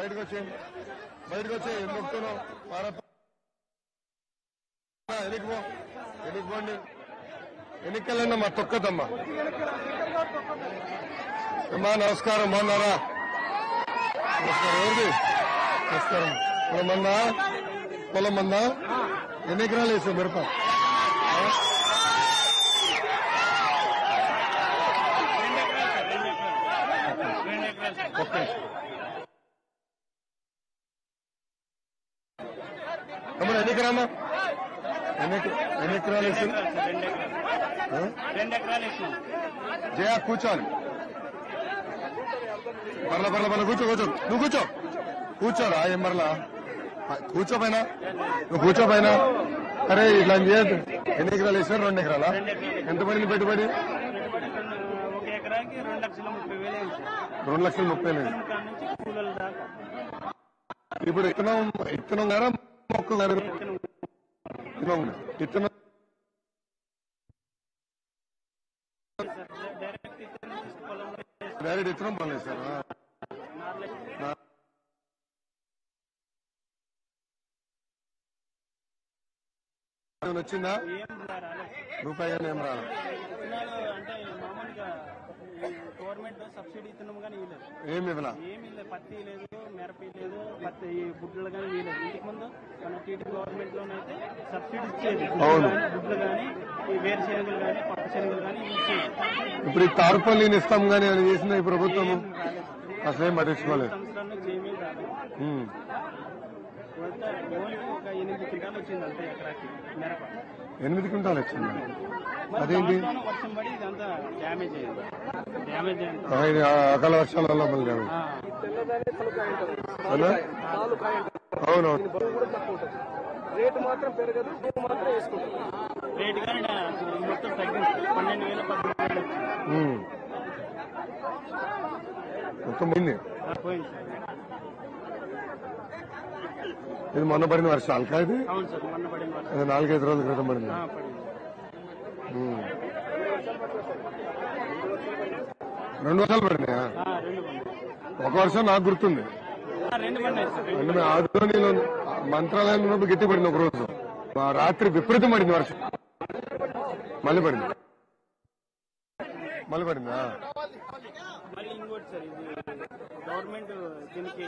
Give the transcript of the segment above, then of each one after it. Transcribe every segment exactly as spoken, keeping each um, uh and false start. बैठक बैठक भारत ఎన్నికలన్న మా తొక్కదమ్మ అమ్మా నమస్కారం బాగున్నారా నమస్కారం పొలమన్నా పొలమన్నా ఎన్ని ఎకరాలు వేసావు మిరప తమ్ముడు ఎన్ని ఎకరామా ఎన్ని ఎకరాలు వేసావు జయా కూర్చోని మరల మరల మరల కూర్చో కూర్చో నువ్వు కూర్చో కూర్చోరా ఏం మరలా కూర్చోపోయినా నువ్వు కూర్చోపోయినా అరే ఇట్లా చేయద్దు ఎన్ని ఎకరాలు వేసారు రెండు ఎకరాల ఎంత పడింది పెట్టుబడి రెండు లక్షల ముప్పై వేలు ఇప్పుడు ఇత్తనం ఇత్తనం గారా మొక్క గారు ఇత్తనం डायरेक्ट इतना बोले सर वा रूपये गवर्नमेंट सब्सिडी पत्ती मेरपी बुड्डल इंटर मुझे मैं टीटी गवर्नमेंट सब्सिडी बुड्डल वेर शनगल पड़ तारपल प्रभुत्म असले पट्टुले ఎనిమిది క్వింటాలు వచ్చింది అదేంటి అకాల వర్షాల వల్ల మళ్ళీ అవునవును రేటు మాత్రం పెరగదు మాత్రం వేసుకుంటారు రేటు కానీ మొత్తం తగ్గింది పన్నెండు వేల పద్దెనిమిది మొత్తం పోయింది ఇది మొన్న పడిన వర్షాలు కాదు ఇది నాలుగైదు రోజుల క్రితం పడింది రెండు వర్షాలు పడినాయా ఒక వర్షం నాకు గుర్తుంది ఆధ్వర్యంలో మంత్రాలయం ఉన్నప్పుడు గట్టి పడింది ఒక రోజు రాత్రి విపరీతం పడింది వర్షం మళ్ళీ పడింది మళ్ళీ పడిందా గవర్నమెంట్ దీనికి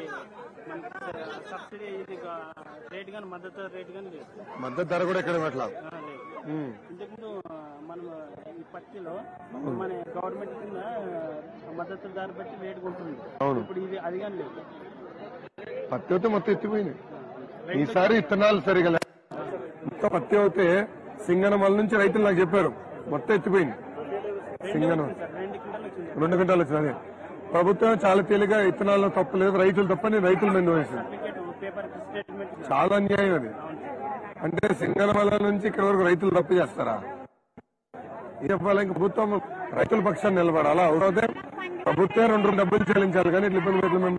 సబ్సిడీ రేట్ కానీ మద్దతు రేట్ కానీ మద్దతు ధర కూడా ఎక్కడ పెట్టలేదు ఇంతకుముందు మనం ఈ పత్తిలో మన గవర్నమెంట్ కింద మద్దతు ధర బట్టి రేట్ ఉంటుంది ఇప్పుడు ఇది అది కానీ లేదు పత్తి అయితే మొత్తం ఎత్తిపోయింది ఈసారి ఇత్తనాలు సరిగా మొత్తం పత్తి అయితే సింగనమల నుంచి రైతులు నాకు చెప్పారు మొత్తం ఎత్తిపోయింది సింగనం రెండు గంటలు వచ్చింది అదే ప్రభుత్వం చాలా తేలిగా ఇత్తనాల్లో తప్పలేదు రైతులు తప్ప నేను రైతుల మీద వేసింది చాలా అన్యాయం అది అంటే సింగనమల నుంచి ఇక్కడ వరకు రైతులు తప్పు చేస్తారా ఇవ్వాలి ప్రభుత్వం రైతుల పక్షాన్ని నిలబడాలా అవడైతే ప్రభుత్వం రెండు రెండు డబ్బులు చెల్లించాలి కానీ ఇట్లా ఇబ్బంది పెట్టలేదు మేము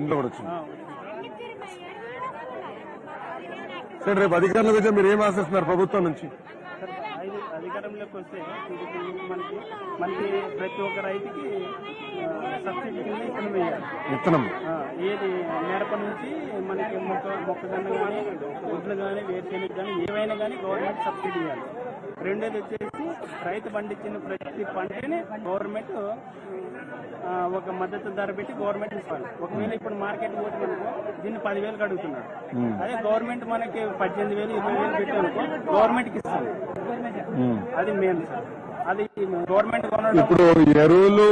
ఇంట్లో కూడా వచ్చింది సరే రేపు అధికారులకు వచ్చి మీరు ఏం ఆశిస్తున్నారు ప్రభుత్వం నుంచి అధికారంలోకి వస్తే మనకి మనకి ప్రతి ఒక్క రైతుకి సబ్సిడీ కింద ఇత్తనం వేయాలి ఇత్తనం ఏది మిరప నుంచి మనకి మొక్క మొక్కజొన్న కానీ వడ్లు కానీ వేరుశెనగ కానీ ఏవైనా కానీ గవర్నమెంట్ సబ్సిడీ ఇవ్వాలి రెండోది వచ్చేసి రైతు పండించిన ప్రతి పంటని గవర్నమెంట్ ఒక మద్దతు ధర పెట్టి గవర్నమెంట్ ఇవ్వాలి ఒకవేళ ఇప్పుడు మార్కెట్ పోతే అనుకో దీన్ని పదివేలకు అడుగుతున్నాడు అదే గవర్నమెంట్ మనకి పద్దెనిమిది వేలు ఇరవై వేలు పెట్టి అనుకో గవర్నమెంట్కి ఇస్తాను అది మెయిన్ సార్ అది గవర్నమెంట్ ఇప్పుడు ఎరువులు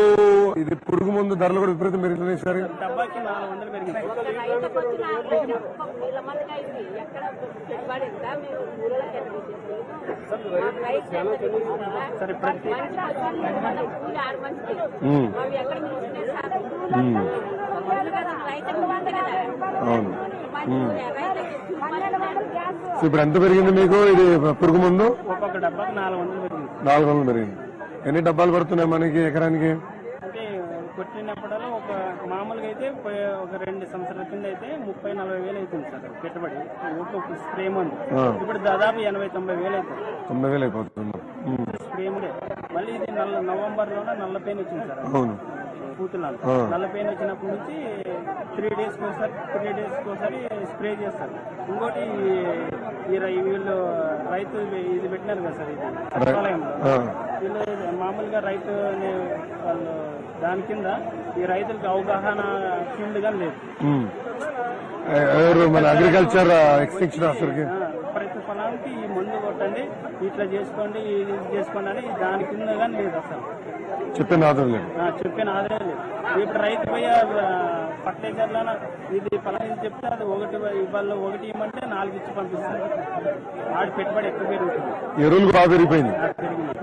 ఇది పురుగు మందు ధరలు కూడా విపరీతం పెరుగుతున్నాయి సార్ డబ్బాకి నాలుగు వందలు పెరిగింది ఇప్పుడు ఎంత పెరిగింది మీకు ఇది పురుగు ముందు నాలుగు వందలు పెరిగింది ఎన్ని డబ్బాలు పడుతున్నాయి మనకి ఎకరానికి కొట్టినప్పుడల్లా ఒక మామూలుగా అయితే ఒక రెండు సంవత్సరాల కింద అయితే ముప్పై నలభై వేలు అవుతుంది సార్ పెట్టుబడి స్ప్రే మందు ఇప్పుడు దాదాపు ఎనభై తొంభై వేలు అవుతుంది తొంభై వేలు అయిపోతుంది స్ప్రే మళ్ళీ ఇది నవంబర్ లోనే నల్ల పెయిన్ వచ్చింది సార్ పూతున్నాను. నల్లపైన వచ్చినప్పటి నుంచి త్రీ డేస్కి ఒకసారి త్రీ డేస్కి ఒకసారి స్ప్రే చేస్తారు. ఇంకోటి వీళ్ళు రైతు ఇది పెట్టినారు కదా సార్, ఇది సచివాలయంలో వీళ్ళు మామూలుగా రైతు వాళ్ళు దాని కింద ఈ రైతులకు అవగాహన ఫీల్డ్ గా లేదు. అగ్రికల్చర్ ఎక్స్టెన్షన్ ఆఫీసర్కి ప్రతి పొలానికి ఈ మందు కొట్టండి, ఇట్లా చేసుకోండి, ఇది చేసుకోండి అని దాని కింద కానీ లేదు అసలు. చెప్పిన ఆధారం లేదు చెప్పిన ఆధారం లేదు. ఇప్పుడు రైతు పోయే పట్టేకర్లన ఇది ఫలాన్ని చెప్తే అది ఒకటి ఇవాళ ఒకటి ఇవ్వమంటే నాలుగు ఇచ్చి పంపిస్తారు. వాడి పెట్టుబడి ఎక్కువ పెరుగుతుంది, ఎరువులు బాగా పెరిగిపోయింది.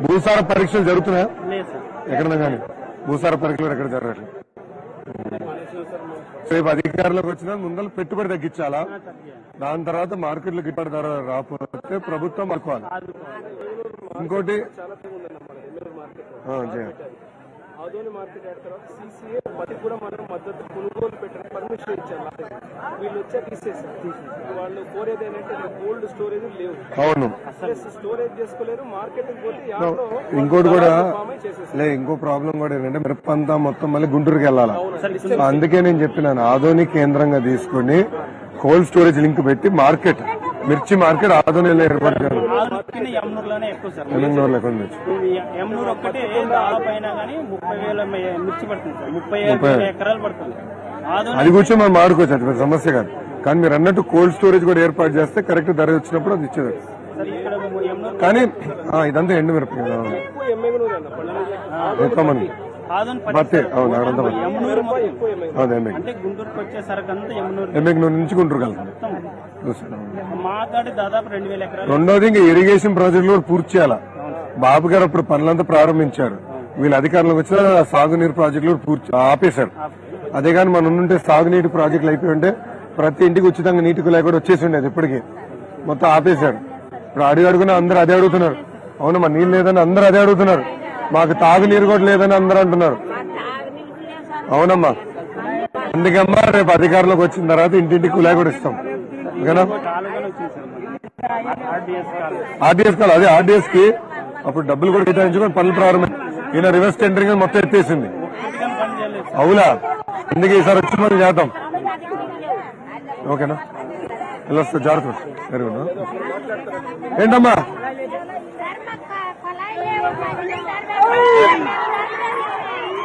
భూసార పరీక్షలు జరుగుతున్నాయా? లేదు సార్, ఎక్కడ కానీ భూసార పరీక్షలు ఎక్కడ జరగట్లేదు. రేపు అధికారులకు వచ్చిన ముందర పెట్టుబడి తగ్గించాలా, దాని తర్వాత మార్కెట్లో గిట్టుబాటు ధర రాకపోతే ప్రభుత్వం అనుకోవాలి. ఇంకోటి ఆధోని మార్కెట్ అయిన తర్వాత సీసీఏ పది కూడా మనం మద్దతు కొనుగోలు పెట్టడం పర్మిషన్ ఇచ్చారు. వీళ్ళు వచ్చా తీసేసారు. వాళ్ళు కోరేది ఏంటంటే కోల్డ్ స్టోరేజ్ లేవు, స్టోరేజ్ చేసుకోలేరు, మార్కెటింగ్ పోతే ఇంకోటి కూడా లేదు. ఇంకో ప్రాబ్లం కూడా ఏంటంటే మిరపంతా మొత్తం మళ్ళీ గుంటూరుకి వెళ్ళాలి. అందుకే నేను చెప్పినాను ఆధోని కేంద్రంగా తీసుకుని కోల్డ్ స్టోరేజ్ లింక్ పెట్టి మార్కెట్ మిర్చి మార్కెట్ ఆధునిలో ఏర్పాటు చేయాలి. ఎమ్నూరు ఒక్కటే దాదాపైనా కానీ ముప్పై వేల మిర్చి పడుతుంది సార్, ముప్పై ఎకరాలు పడుతుంది. అది కూర్చొని మనం ఆడుకోవచ్చు, అది సమస్య కాదు. కానీ మీరు అన్నట్టు కోల్డ్ స్టోరేజ్ కూడా ఏర్పాటు చేస్తే కరెక్ట్ ధర వచ్చినప్పుడు అది ఇచ్చేది. కానీ ఇదంతా ఎండు మిరప ఎంతమంది రెండోది ఇంకా ఇరిగేషన్ ప్రాజెక్టులు కూడా పూర్తి చేయాలి. బాబు గారు అప్పుడు పనులంతా ప్రారంభించారు, వీళ్ళు అధికారులకు వచ్చిన సాగునీరు ప్రాజెక్టులు కూడా పూర్తి ఆపేశారు. అదే కానీ మనం ఉంటే సాగునీటి ప్రాజెక్టులు అయిపోయి ఉంటే ప్రతి ఇంటికి ఉచితంగా నీటి కులాయి కూడా వచ్చేసి ఉండేది. ఇప్పటికీ మొత్తం ఆపేశారు. ఇప్పుడు అడిగి అడుగున అందరూ అదే అడుగుతున్నారు. అవును మా నీళ్ళు లేదని అందరూ అదే అడుగుతున్నారు. మాకు తాగునీరు కూడా లేదని అందరూ అంటున్నారు. అవునమ్మా, అందుకమ్మా రేపు అధికారులకు వచ్చిన తర్వాత ఇంటింటి కులాయి కూడా ఇస్తాం. ఆర్డీఎస్ కాదు, అదే ఆర్డీఎస్ కి అప్పుడు డబ్బులు కూడా కేటాయించుకొని పనులు ప్రారంభం. ఈయన రివర్స్ టెండరింగ్ మొత్తం ఎత్తేసింది. అవునా, అందుకే ఈసారి వచ్చి మనం చేద్దాం. ఓకేనా, ఎలా వస్తా జాగ్రత్త. ఏంటమ్మా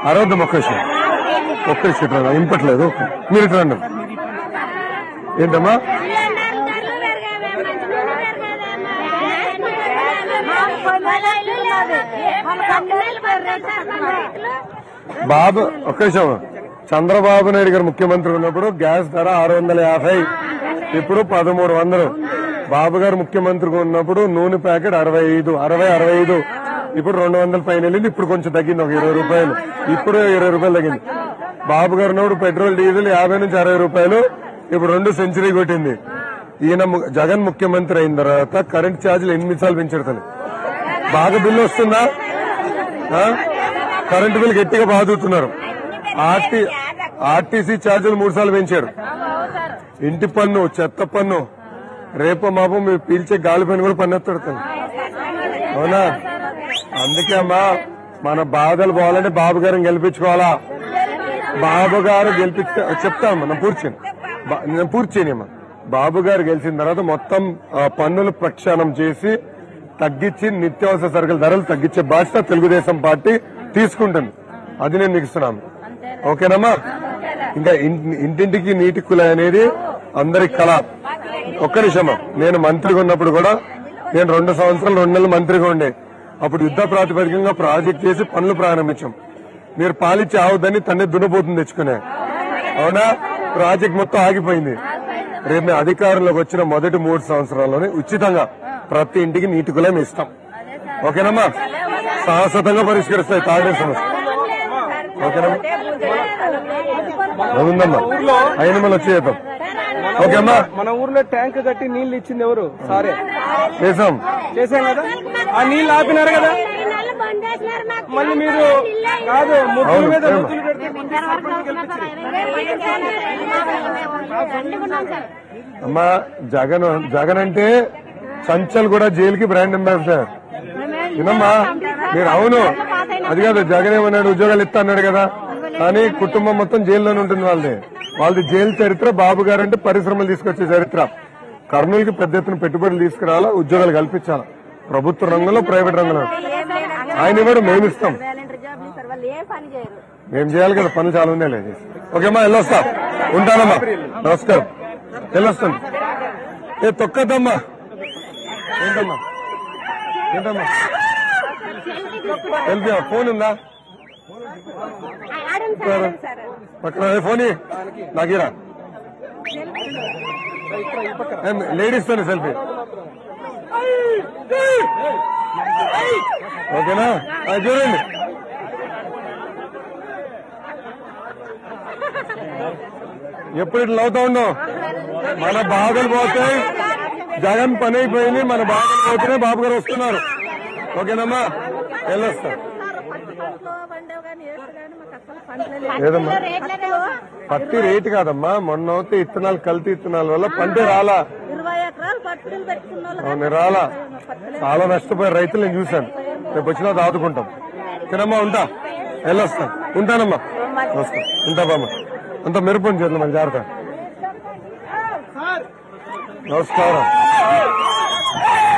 అరవద్దమ్మ, ఒక్క విషయం ఒక్క విషయం రా, ఇంపట్లేదు. ఓకే మీరు ఇట్లా అండి. ఏంటమ్మా బాబు ఒక్క విషయం, చంద్రబాబు నాయుడు గారు ముఖ్యమంత్రి ఉన్నప్పుడు గ్యాస్ ధర ఆరు వందల యాభై ఇప్పుడు పదమూడు వందలు. బాబు గారు ముఖ్యమంత్రిగా ఉన్నప్పుడు నూనె ప్యాకెట్ అరవై ఐదు అరవై అరవై ఐదు ఇప్పుడు రెండు వందల పైన వెళ్ళింది. ఇప్పుడు కొంచెం తగ్గింది, ఒక ఇరవై రూపాయలు. ఇప్పుడు ఇరవై రూపాయలు తగ్గింది. బాబు గారు ఉన్నప్పుడు పెట్రోల్ డీజిల్ యాభై నుంచి అరవై రూపాయలు, ఇప్పుడు రెండు సెంచరీ కొట్టింది. ఈయన జగన్ ముఖ్యమంత్రి అయిన తర్వాత కరెంట్ ఛార్జీలు ఎనిమిది సార్లు పెంచారు. బాగా బిల్లు వస్తుందా? కరెంటు బిల్లు గట్టిగా బాధుతున్నారు. ఆర్టీ ఆర్టీసీ ఛార్జీలు మూడు సార్లు పెంచారు. ఇంటి పన్ను, చెత్త పన్ను, రేపు మాపు మీరు పీల్చే గాలి పని కూడా పన్ను ఎత్తాడుతుంది. అవునా, అందుకే అమ్మా మన బాధలు పోవాలంటే బాబు గారిని గెలిపించుకోవాలా. బాబు గారు గెలిపిస్తే చెప్తాను, మనం పూర్తి నేను పూర్తి చేయనిమ్మా. బాబు గారు గెలిచిన తర్వాత మొత్తం పన్నులు ప్రక్షాళన చేసి తగ్గించి నిత్యావసర సరుకుల ధరలు తగ్గించే బాధ్యత తెలుగుదేశం పార్టీ తీసుకుంటుంది. అది నేను నిలుస్తున్నాను. ఓకేనమ్మా, ఇంకా ఇంటింటికి నీటి కులాయి అనేది అందరి కళ. ఒక్క నిమిషమా, నేను మంత్రిగా ఉన్నప్పుడు కూడా నేను రెండు సంవత్సరాలు రెండు నెలలు మంత్రిగా ఉండే. అప్పుడు యుద్ద ప్రాతిపదికంగా ప్రాజెక్ట్ చేసి పనులు ప్రారంభించాం. మీరు పాలిచ్చి ఆవుద్దని తన్నే దున్నపోతుంది తెచ్చుకునే. అవునా, ప్రాజెక్ట్ మొత్తం ఆగిపోయింది. రేపు మేము అధికారంలోకి వచ్చిన మొదటి మూడు సంవత్సరాల్లోనే ఉచితంగా ప్రతి ఇంటికి నీటి కులాయం ఇస్తాం. ఓకేనమ్మా, శాశ్వతంగా పరిష్కరిస్తాయి తాగే సమస్య. ఓకేనమ్మా, అవుందమ్మా, అయిన మళ్ళీ వచ్చి చేద్దాం. ఓకే అమ్మా, మన ఊర్లో ట్యాంక్ కట్టి నీళ్లు ఇచ్చింది ఎవరు? సారే చేసాం చేసాం కదా, ఆ నీళ్లు ఆపినారు కదా. మళ్ళీ మీరు కాదు ముగ్గురు మీద ముగ్గులు పెడితే అమ్మా. జగన్ జగన్ అంటే చంచల్ కూడా జైలుకి బ్రాండ్ అంబాసిడర్ వినమ్మా మీరు. అవును, అది కాదు జగన్ ఏమన్నాడు, ఉద్యోగాలు ఇస్తా అన్నాడు కదా, కానీ కుటుంబం మొత్తం జైల్లోనే ఉంటుంది. వాళ్ళది వాళ్ళది జైలు చరిత్ర. బాబు గారు అంటే పరిశ్రమలు తీసుకొచ్చే చరిత్ర. కర్నూలుకి పెద్ద ఎత్తున పెట్టుబడులు తీసుకురావాలా, ఉద్యోగాలు కల్పించాలా, ప్రభుత్వ రంగంలో ప్రైవేట్ రంగంలో. ఆయన ఇవ్వడం మేము ఇస్తాం, మేము చేయాలి కదా, పనులు చాలా ఉన్నాయి. లేదు ఓకేమ్మా, వెళ్ళొస్తా, ఉంటానమ్మా, నమస్కారం, వెళ్ళొస్తాను. ఏ తొక్కద్దమ్మా, ఏంటమ్మా ఏంటమ్మా వెళ్తా. ఫోన్ ఉందా పక్కన? ఫోన్ నాగీరా, లేడీస్ తోనే సెల్ఫీ ఓకేనా? అది చూడండి. ఎప్పుడు ఇట్లా అవుతా ఉండవు. మన బాధలు పోతే జగన్ పని అయిపోయింది. మన బాధలు పోతేనే బాబు గారు వస్తున్నారు. ఓకేనమ్మా, వెళ్ళొస్తా. లేదమ్మా, పత్తి రేటు కాదమ్మా, మొన్న అయితే ఇత్తనాలు కల్తీ ఇత్తనాల వల్ల పంటే రాలా. నేను రాలా, చాలా నష్టపోయే రైతులు నేను చూశాను. రేపు వచ్చినా దాదుకుంటాం. ఓకేనమ్మా, ఉంటా, వెళ్ళొస్తా, ఉంటానమ్మా, నమస్కారం, ఉంటా బామ్మ. అంత మెరుపుని చేద్దాం మన జాగ్రత్త. నమస్కారం.